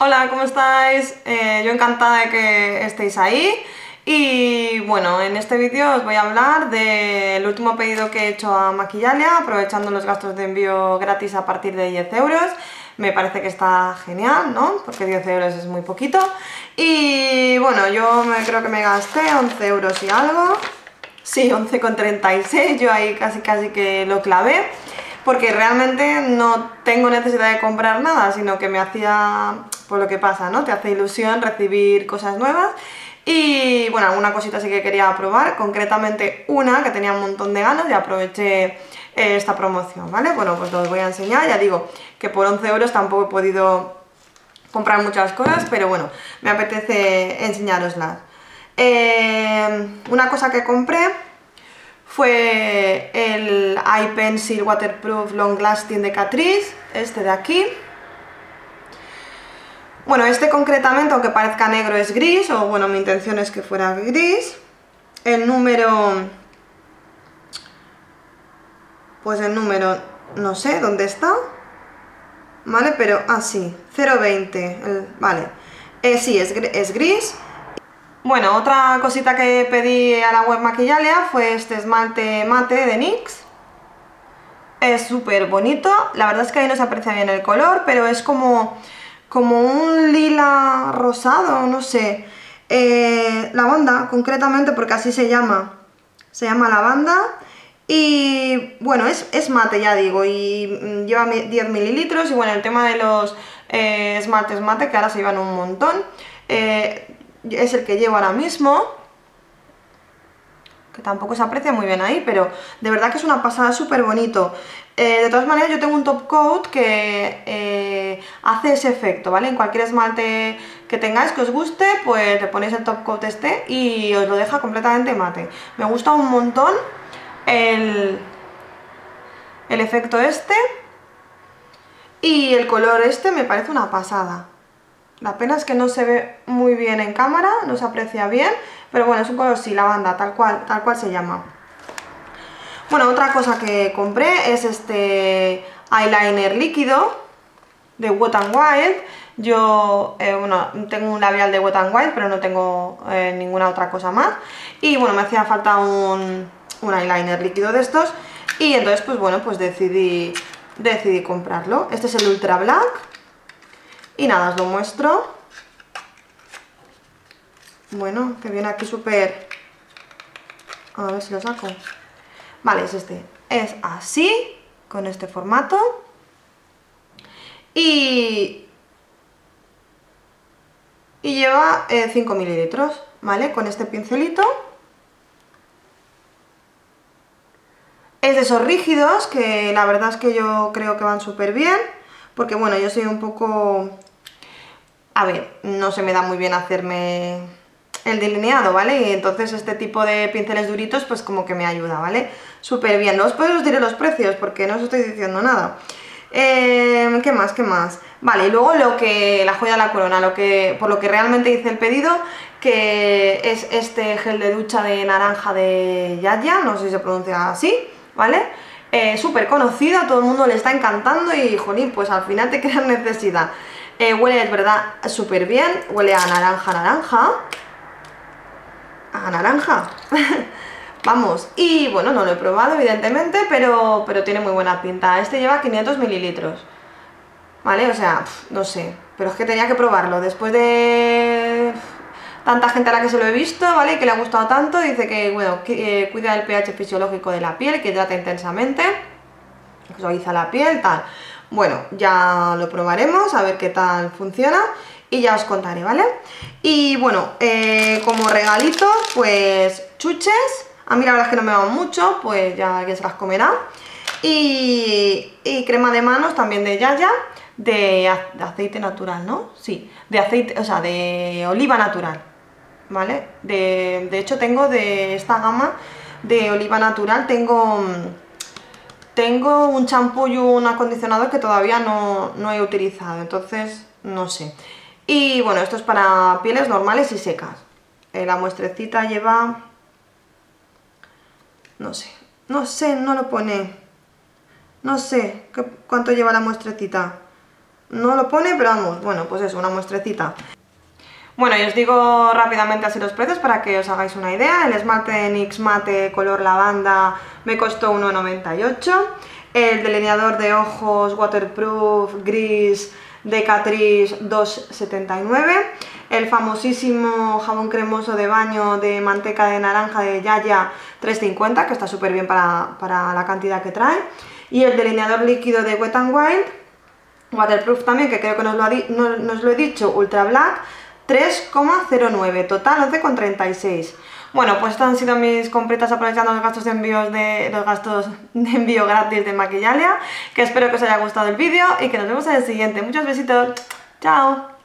Hola, ¿cómo estáis? Yo encantada de que estéis ahí. Y bueno, en este vídeo os voy a hablar del último pedido que he hecho a Maquillalia, aprovechando los gastos de envío gratis a partir de 10 euros. Me parece que está genial, ¿no? Porque 10 euros es muy poquito. Y bueno, yo creo que me gasté 11 euros y algo. Sí, 11,36, yo ahí casi que lo clavé. Porque realmente no tengo necesidad de comprar nada, sino que me hacía, pues lo que pasa, ¿no? Te hace ilusión recibir cosas nuevas. Y bueno, alguna cosita sí que quería probar, concretamente una que tenía un montón de ganas y aproveché esta promoción, ¿vale? Bueno, pues os voy a enseñar, ya digo que por 11 euros tampoco he podido comprar muchas cosas, pero bueno, me apetece enseñároslas. Una cosa que compré fue el Eye Pencil Waterproof Long Lasting de Catrice, este de aquí. Bueno, este concretamente, aunque parezca negro, es gris, o bueno, mi intención es que fuera gris. El número, pues el número, no sé dónde está, ¿vale? Pero, ah sí, 020, vale, sí, es gris. Bueno, otra cosita que pedí a la web Maquillalia fue este esmalte mate de NYX. Es súper bonito, la verdad es que ahí no se aprecia bien el color, pero es como un lila rosado, no sé. Lavanda, concretamente, porque así se llama lavanda. Y bueno, es mate, ya digo, y lleva 10 mililitros. Y bueno, el tema de los esmaltes mate, que ahora se llevan un montón. Es el que llevo ahora mismo, que tampoco se aprecia muy bien ahí, pero de verdad que es una pasada, súper bonito. De todas maneras, yo tengo un top coat que hace ese efecto, ¿vale? En cualquier esmalte que tengáis que os guste, pues le ponéis el top coat este y os lo deja completamente mate. Me gusta un montón el efecto este, y el color este me parece una pasada. La pena es que no se ve muy bien en cámara, no se aprecia bien, pero bueno, es un color, sí, lavanda, tal cual se llama. Bueno, otra cosa que compré es este eyeliner líquido de Wet'n Wild. Yo, bueno, tengo un labial de Wet'n Wild, pero no tengo ninguna otra cosa más. Y bueno, me hacía falta un eyeliner líquido de estos, y entonces, pues bueno, pues decidí comprarlo. Este es el Ultra Black. Y nada, os lo muestro. Bueno, que viene aquí súper... A ver si lo saco. Vale, es este. Es así, con este formato. Y lleva 5 mililitros, ¿vale? Con este pincelito. Es de esos rígidos, que la verdad es que yo creo que van súper bien. Porque bueno, yo soy un poco... A ver, no se me da muy bien hacerme el delineado, ¿vale? Y entonces este tipo de pinceles duritos pues como que me ayuda, ¿vale? Súper bien. Después os diré los precios porque no os estoy diciendo nada. ¿Qué más? ¿Qué más? Vale, y luego lo que... la joya de la corona, por lo que realmente hice el pedido, que es este gel de ducha de naranja de Yaya, no sé si se pronuncia así, ¿vale? Súper conocida, todo el mundo le está encantando y, jolín, pues al final te creas necesidad. Huele, es verdad, súper bien, huele a naranja, naranja. A naranja. Vamos, y bueno, no lo he probado, evidentemente, pero tiene muy buena pinta. Este lleva 500 mililitros, ¿vale? O sea, no sé, pero es que tenía que probarlo. Después de tanta gente a la que se lo he visto, ¿vale? Que le ha gustado tanto, dice que, bueno, que, cuida el pH fisiológico de la piel, que hidrata intensamente, que suaviza la piel, tal. Bueno, ya lo probaremos, a ver qué tal funciona y ya os contaré, ¿vale? Y bueno, como regalito, pues chuches. A mí la verdad es que no me van mucho, pues ya alguien se las comerá. Y crema de manos también de Yaya, de aceite natural, ¿no? Sí, de aceite, o sea, de oliva natural. ¿Vale? De hecho tengo de esta gama de oliva natural, tengo un champú y un acondicionador que todavía no he utilizado, entonces no sé. Y bueno, esto es para pieles normales y secas. La muestrecita lleva... no lo pone, no sé cuánto lleva la muestrecita. No lo pone, pero vamos, bueno, pues eso, una muestrecita. Bueno, y os digo rápidamente así los precios para que os hagáis una idea. El esmalte NYX mate color lavanda me costó 1,98. El delineador de ojos waterproof gris de Catrice 2,79. El famosísimo jabón cremoso de baño de manteca de naranja de Yaya 3,50, que está súper bien para la cantidad que trae. Y el delineador líquido de Wet'n Wild, waterproof también, que creo que nos lo he dicho, ultra black 3,09, total 11,36. Bueno, pues estas han sido mis compritas aprovechando los gastos de envío gratis de Maquillalia, que espero que os haya gustado el vídeo y que nos vemos en el siguiente. Muchos besitos, chao.